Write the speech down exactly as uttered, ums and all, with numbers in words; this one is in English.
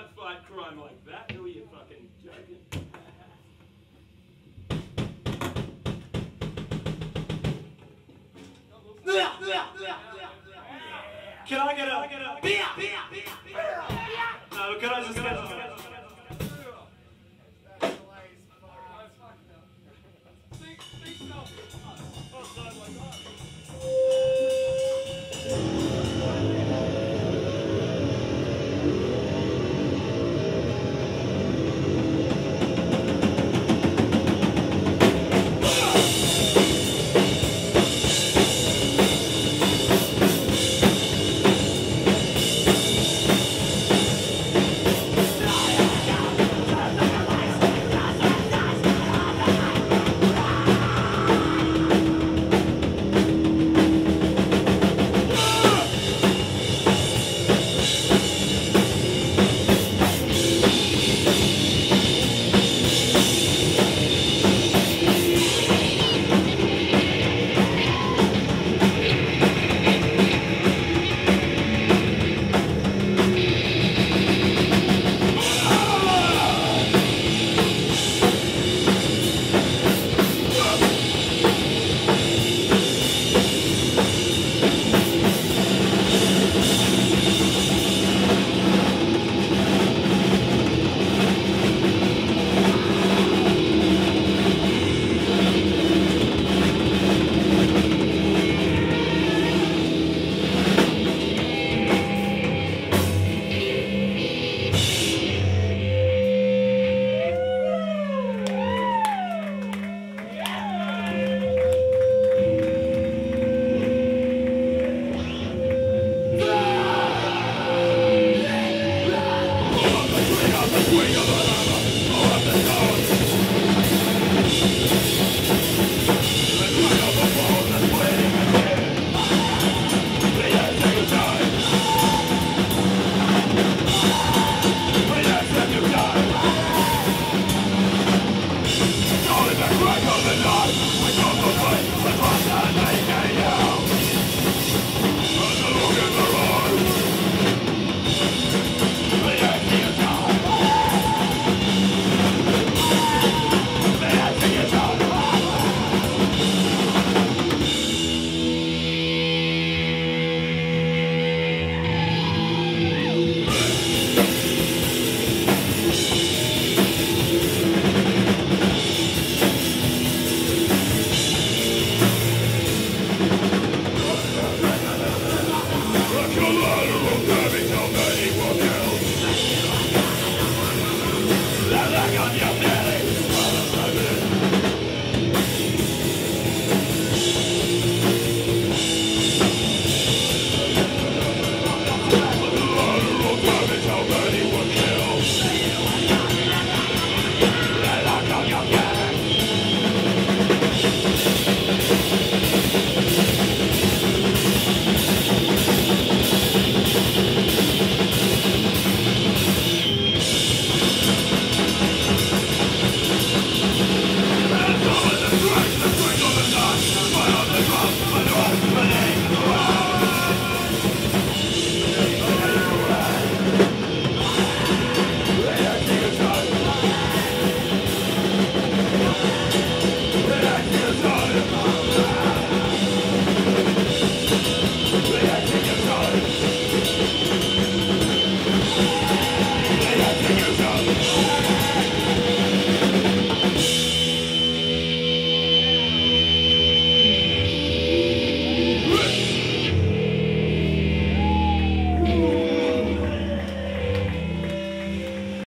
not fight crime like that. Who are you fucking joking? Can I get a... Can I get a... Can I just get a...